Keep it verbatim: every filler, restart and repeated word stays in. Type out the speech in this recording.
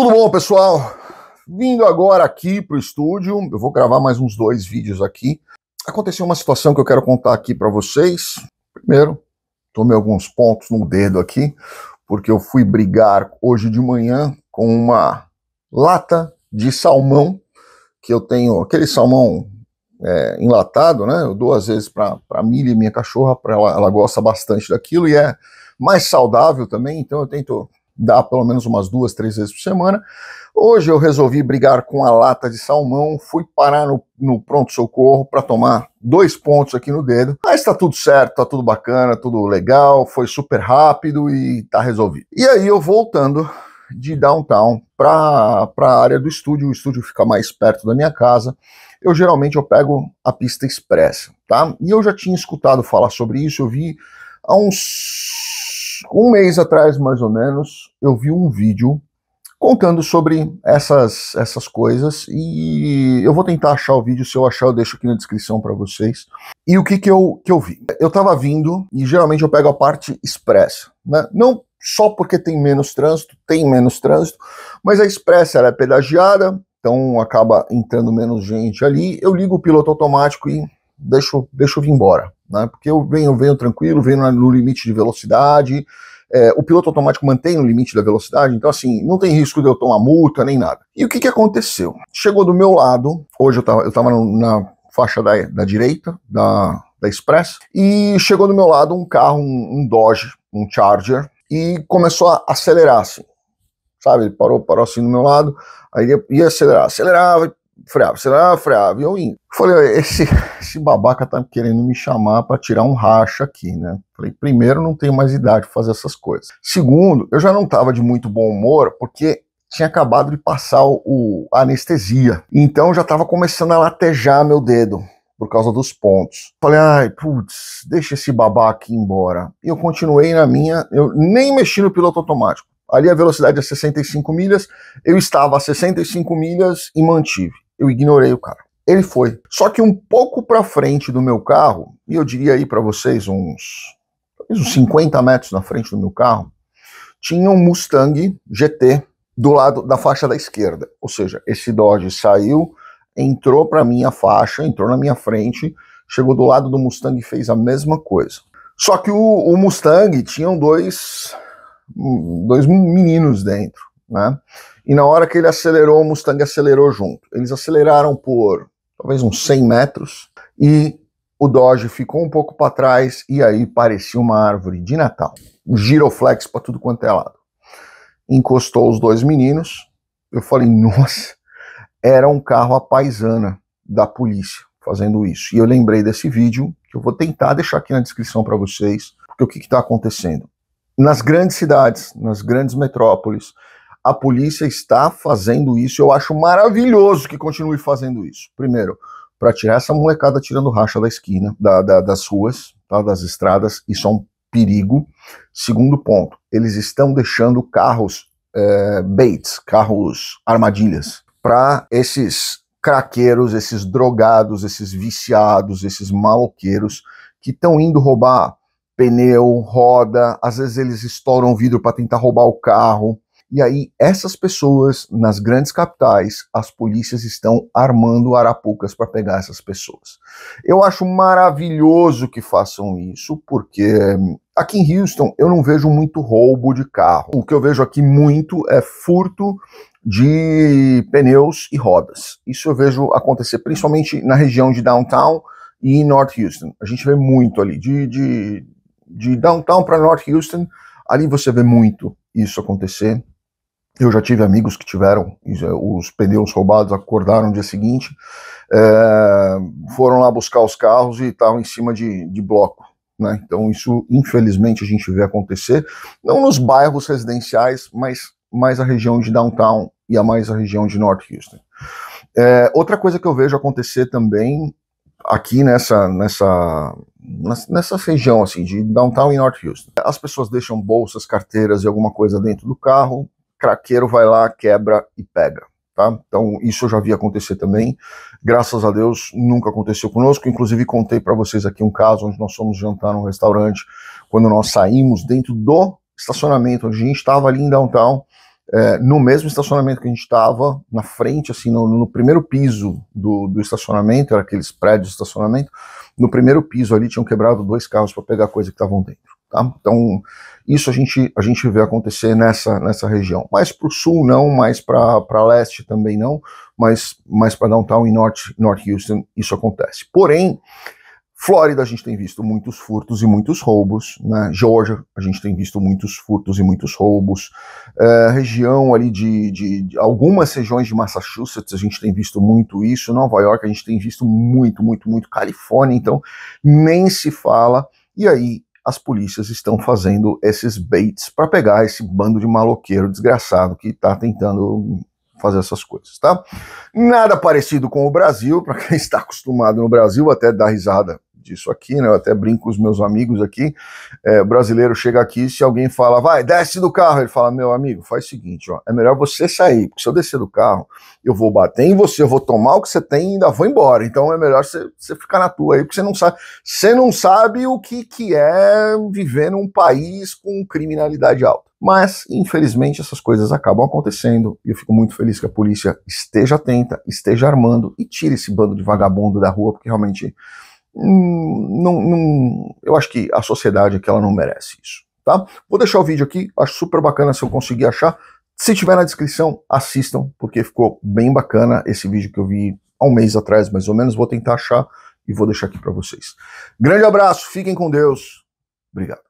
Tudo bom, pessoal? Vindo agora aqui para o estúdio, eu vou gravar mais uns dois vídeos aqui. Aconteceu uma situação que eu quero contar aqui para vocês. Primeiro, tomei alguns pontos no dedo aqui, porque eu fui brigar hoje de manhã com uma lata de salmão, que eu tenho, aquele salmão é, enlatado, né? Eu dou às vezes para a Mili, minha cachorra, pra ela, ela gosta bastante daquilo e é mais saudável também, então eu tento dar pelo menos umas duas, três vezes por semana. Hoje eu resolvi brigar com a lata de salmão, fui parar no, no pronto-socorro para tomar dois pontos aqui no dedo, mas tá tudo certo, tá tudo bacana, tudo legal, foi super rápido e tá resolvido. E aí eu voltando de downtown para a área do estúdio, o estúdio fica mais perto da minha casa, eu geralmente eu pego a pista expressa, tá? E eu já tinha escutado falar sobre isso, eu vi há uns um mês atrás, mais ou menos, eu vi um vídeo contando sobre essas, essas coisas, e eu vou tentar achar o vídeo, se eu achar eu deixo aqui na descrição para vocês. E o que que eu, que eu vi? Eu tava vindo, e geralmente eu pego a parte expressa, né? Não só porque tem menos trânsito, tem menos trânsito, mas a expressa ela é pedagiada, então acaba entrando menos gente ali, eu ligo o piloto automático e deixo, deixo eu vir embora, né? Porque eu venho, venho tranquilo, venho no limite de velocidade, é, o piloto automático mantém o limite da velocidade, então assim, não tem risco de eu tomar multa, nem nada. E o que que aconteceu? Chegou do meu lado, hoje eu tava, eu tava na faixa da, da direita, da, da expressa, e chegou do meu lado um carro, um, um Dodge, um Charger, e começou a acelerar assim, sabe, ele parou, parou assim do meu lado, aí eu ia acelerar, acelerava, freava, acelerava, freava, e eu indo. Falei, esse, esse babaca tá querendo me chamar para tirar um racha aqui, né? Falei, primeiro, não tenho mais idade para fazer essas coisas. Segundo, eu já não tava de muito bom humor, porque tinha acabado de passar o, o, a anestesia, então já tava começando a latejar meu dedo, por causa dos pontos. Falei, ai, putz, deixa esse babaca aqui embora. E eu continuei na minha, eu nem mexi no piloto automático. Ali a velocidade é sessenta e cinco milhas, eu estava a sessenta e cinco milhas e mantive. Eu ignorei o cara. Ele foi. Só que um pouco para frente do meu carro, e eu diria aí para vocês uns, uns cinquenta metros na frente do meu carro, tinha um Mustang G T do lado da faixa da esquerda. Ou seja, esse Dodge saiu, entrou para minha faixa, entrou na minha frente, chegou do lado do Mustang e fez a mesma coisa. Só que o, o Mustang tinham dois, dois meninos dentro, né? E na hora que ele acelerou, o Mustang acelerou junto. Eles aceleraram por talvez uns cem metros e o Dodge ficou um pouco para trás e aí parecia uma árvore de Natal. Um giroflex para tudo quanto é lado. Encostou os dois meninos, eu falei, nossa... Era um carro à paisana da polícia fazendo isso. E eu lembrei desse vídeo, que eu vou tentar deixar aqui na descrição para vocês, porque o que está acontecendo? Nas grandes cidades, nas grandes metrópoles, a polícia está fazendo isso. Eu acho maravilhoso que continue fazendo isso. Primeiro, para tirar essa molecada tirando racha da esquina, da, da, das ruas, tá, das estradas, isso é um perigo. Segundo ponto, eles estão deixando carros é, baits, carros armadilhas, para esses craqueiros, esses drogados, esses viciados, esses maloqueiros que estão indo roubar pneu, roda, às vezes eles estouram o vidro para tentar roubar o carro. E aí essas pessoas, nas grandes capitais, as polícias estão armando arapucas para pegar essas pessoas. Eu acho maravilhoso que façam isso, porque aqui em Houston eu não vejo muito roubo de carro. O que eu vejo aqui muito é furto de pneus e rodas. Isso eu vejo acontecer principalmente na região de Downtown e North Houston. A gente vê muito ali, de, de, de Downtown para North Houston, ali você vê muito isso acontecer. Eu já tive amigos que tiveram os pneus roubados, acordaram no dia seguinte, é, foram lá buscar os carros e estavam em cima de, de bloco, né? Então isso, infelizmente, a gente vê acontecer, não nos bairros residenciais, mas mais a região de Downtown e a mais a região de North Houston. É, outra coisa que eu vejo acontecer também aqui nessa, nessa, nessa região assim, de Downtown e North Houston. As pessoas deixam bolsas, carteiras e alguma coisa dentro do carro, craqueiro vai lá, quebra e pega, tá? Então isso eu já vi acontecer também, graças a Deus nunca aconteceu conosco, inclusive contei para vocês aqui um caso onde nós fomos jantar num restaurante, quando nós saímos dentro do estacionamento, onde a gente estava ali em Downtown, é, no mesmo estacionamento que a gente estava, na frente, assim, no, no primeiro piso do, do estacionamento, era aqueles prédios de estacionamento, no primeiro piso ali tinham quebrado dois carros para pegar coisa que estavam dentro. Tá? Então, isso a gente, a gente vê acontecer nessa, nessa região. Mais para o sul não, mais para leste também não, mas mais para downtown e norte, North Houston isso acontece. Porém, Flórida a gente tem visto muitos furtos e muitos roubos, né? Georgia a gente tem visto muitos furtos e muitos roubos, é, região ali de, de, de algumas regiões de Massachusetts a gente tem visto muito isso, Nova York a gente tem visto muito, muito, muito, Califórnia então nem se fala, e aí as polícias estão fazendo esses baits para pegar esse bando de maloqueiro desgraçado que está tentando fazer essas coisas, tá? Nada parecido com o Brasil, para quem está acostumado no Brasil, até dá risada disso aqui, né? Eu até brinco com os meus amigos aqui, é, brasileiro chega aqui, se alguém fala, vai, desce do carro, ele fala, meu amigo, faz o seguinte, ó, é melhor você sair, porque se eu descer do carro, eu vou bater em você, eu vou tomar o que você tem e ainda vou embora, então é melhor você, você ficar na tua aí, porque você não sabe, você não sabe o que, que é viver num país com criminalidade alta. Mas, infelizmente, essas coisas acabam acontecendo e eu fico muito feliz que a polícia esteja atenta, esteja armando e tire esse bando de vagabundo da rua, porque realmente hum, não, não, eu acho que a sociedade aqui ela não merece isso, tá? Vou deixar o vídeo aqui, acho super bacana se eu conseguir achar. Se tiver na descrição, assistam, porque ficou bem bacana esse vídeo que eu vi há um mês atrás, mais ou menos. Vou tentar achar e vou deixar aqui para vocês. Grande abraço, fiquem com Deus. Obrigado.